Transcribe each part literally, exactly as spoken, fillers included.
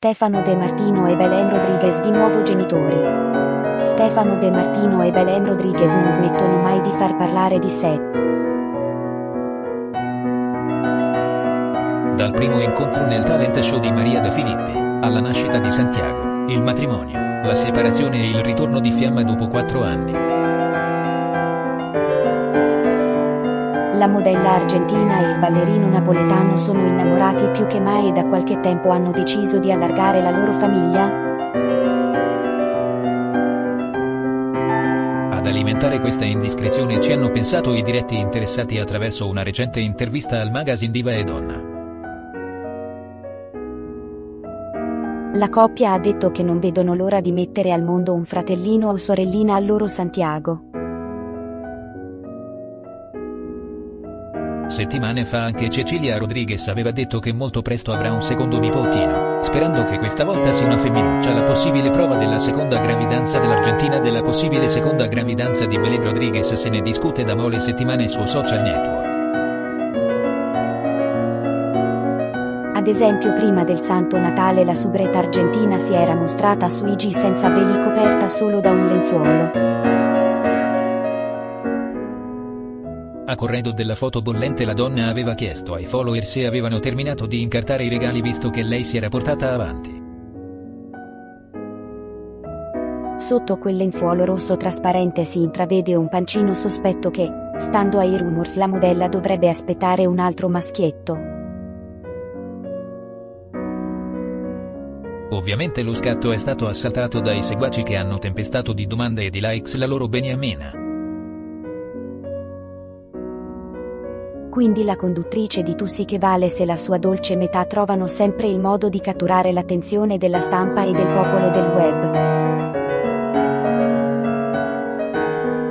Stefano De Martino e Belen Rodriguez di nuovo genitori. Stefano De Martino e Belen Rodriguez non smettono mai di far parlare di sé. Dal primo incontro nel talent show di Maria De Filippi, alla nascita di Santiago, il matrimonio, la separazione e il ritorno di Fiamma dopo quattro anni. La modella argentina e il ballerino napoletano sono innamorati più che mai e da qualche tempo hanno deciso di allargare la loro famiglia. Ad alimentare questa indiscrezione ci hanno pensato i diretti interessati attraverso una recente intervista al magazine Diva e Donna. La coppia ha detto che non vedono l'ora di mettere al mondo un fratellino o sorellina al loro Santiago. Settimane fa anche Cecilia Rodriguez aveva detto che molto presto avrà un secondo nipotino, sperando che questa volta sia una femminuccia la possibile prova della seconda gravidanza dell'Argentina. Della possibile seconda gravidanza di Belen Rodriguez se ne discute da mole settimane su social network. Ad esempio, prima del Santo Natale la subretta argentina si era mostrata su I G senza veli, coperta solo da un lenzuolo. A corredo della foto bollente la donna aveva chiesto ai follower se avevano terminato di incartare i regali, visto che lei si era portata avanti. Sotto quel lenzuolo rosso trasparente si intravede un pancino sospetto che, stando ai rumors, la modella dovrebbe aspettare un altro maschietto. Ovviamente lo scatto è stato assaltato dai seguaci che hanno tempestato di domande e di likes la loro beniamina. Quindi la conduttrice di Tu sì che vale se la sua dolce metà trovano sempre il modo di catturare l'attenzione della stampa e del popolo del web.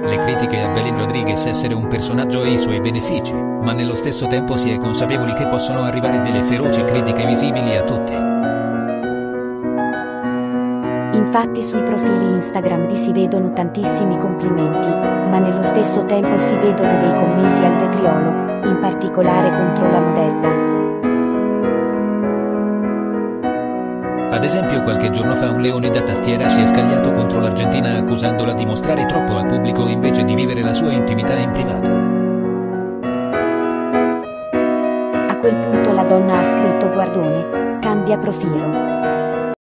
Le critiche a Belen Rodriguez essere un personaggio e i suoi benefici, ma nello stesso tempo si è consapevoli che possono arrivare delle feroci critiche visibili a tutti. Infatti sui profili Instagram di si vedono tantissimi complimenti, ma nello stesso tempo si vedono dei commenti al vetriolo, in particolare contro la modella. Ad esempio, qualche giorno fa un leone da tastiera si è scagliato contro l'Argentina accusandola di mostrare troppo al pubblico invece di vivere la sua intimità in privato. A quel punto la donna ha scritto: "Guardone, cambia profilo".